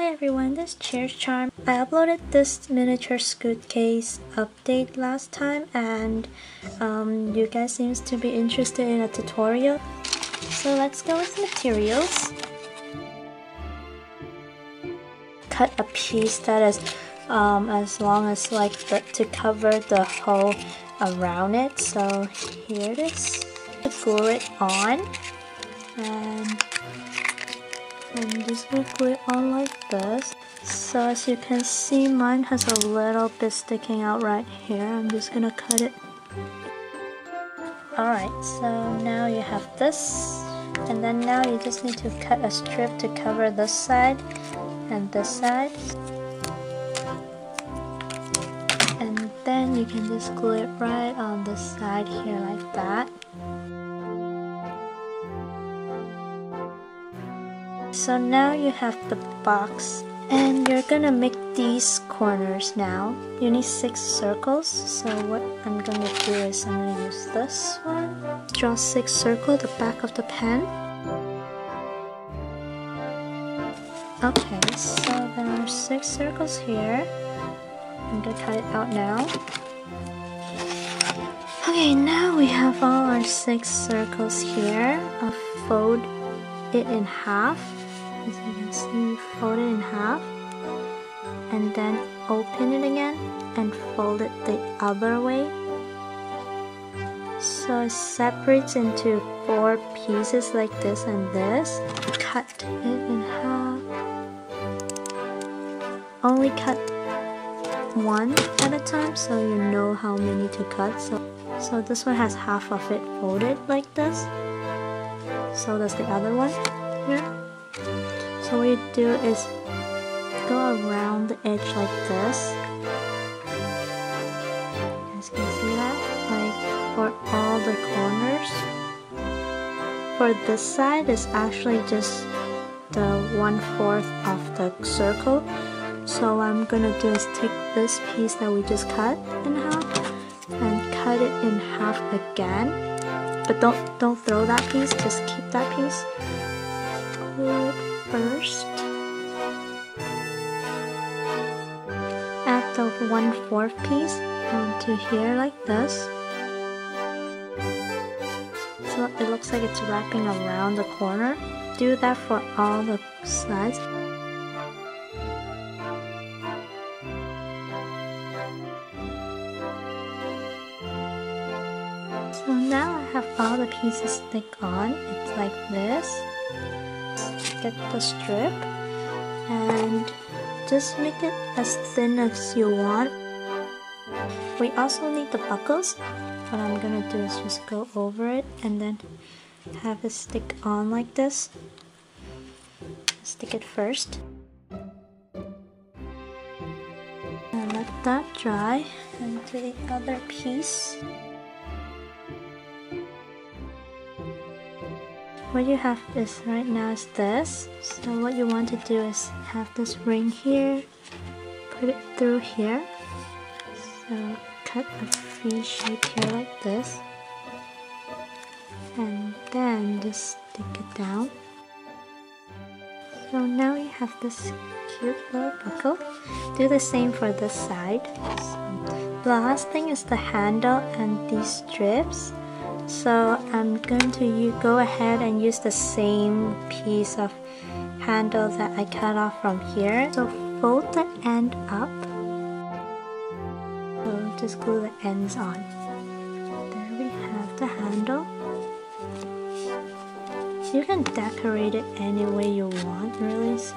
Hi everyone, this is CheersCharms. I uploaded this miniature scoot case update last time and you guys seems to be interested in a tutorial. So let's go with materials. Cut a piece that is as long as like to cover the hole around it. So here it is. Glue it on and just glue it on like this. So as you can see, mine has a little bit sticking out right here. I'm just gonna cut it. Alright, so now you have this, and then now you just need to cut a strip to cover this side and this side, and then you can just glue it right on this side here like that. So now you have the box, and you're gonna make these corners now. You need 6 circles, so what I'm gonna do is I'm gonna use this one. Draw 6 circles, the back of the pen. Okay, so there are 6 circles here. I'm gonna cut it out now. Okay, now we have all our 6 circles here. I'll fold it in half. As you can see, fold it in half and then open it again and fold it the other way. So it separates into 4 pieces like this and this. Cut it in half. Only cut one at a time so you know how many to cut. So this one has half of it folded like this. So does the other one here. So what you do is go around the edge like this. As you can see that, like for all the corners. For this side is actually just the 1/4 of the circle. So what I'm gonna do is take this piece that we just cut in half and cut it in half again. But don't throw that piece, just keep that piece. Glue it first. Add the 1/4 piece onto here like this. So it looks like it's wrapping around the corner. Do that for all the sides. So now I have all the pieces stick on. It's like this. Get the strip and just make it as thin as you want. We also need the buckles. What I'm gonna do is just go over it and then have it stick on like this. Stick it first. And let that dry onto the other piece. What you have is right now is this. So what you want to do is have this ring here, put it through here. So cut a V shape here like this, and then just stick it down. So now you have this cute little buckle. Do the same for this side. The last thing is the handle and these strips. So I'm going to go ahead and use the same piece of handle that I cut off from here. So fold the end up. So just glue the ends on. There we have the handle. You can decorate it any way you want, really, so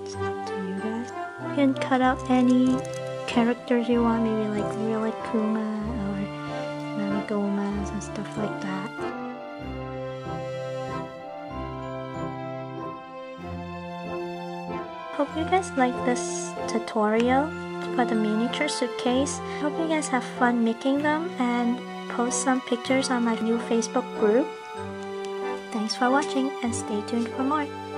it's up to you guys. You can cut out any characters you want, maybe like Rilakkuma or Rilakkuma and stuff like that. Hope you guys like this tutorial for the miniature suitcase. Hope you guys have fun making them and post some pictures on my new Facebook group. Thanks for watching and stay tuned for more.